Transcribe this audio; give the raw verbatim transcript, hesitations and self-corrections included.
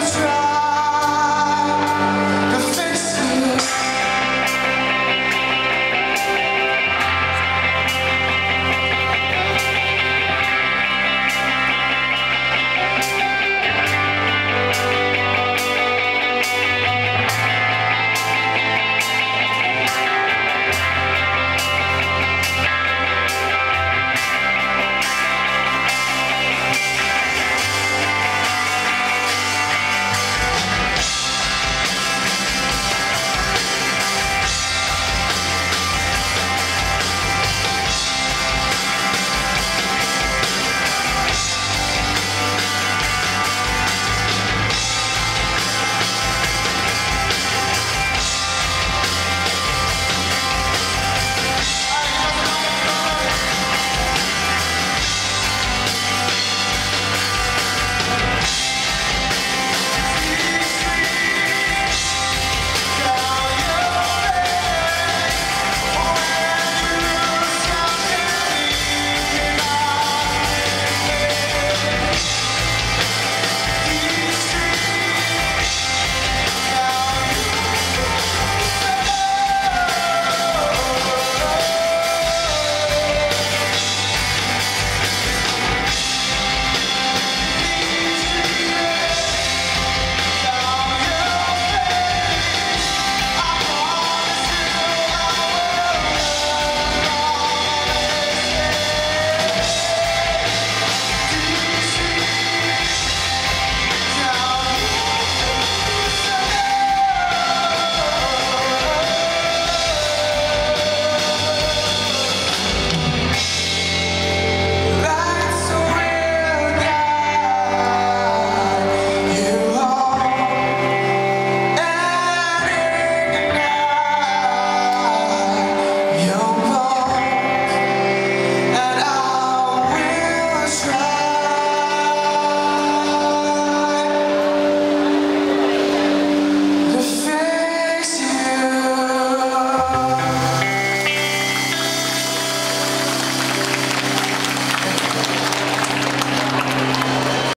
was right.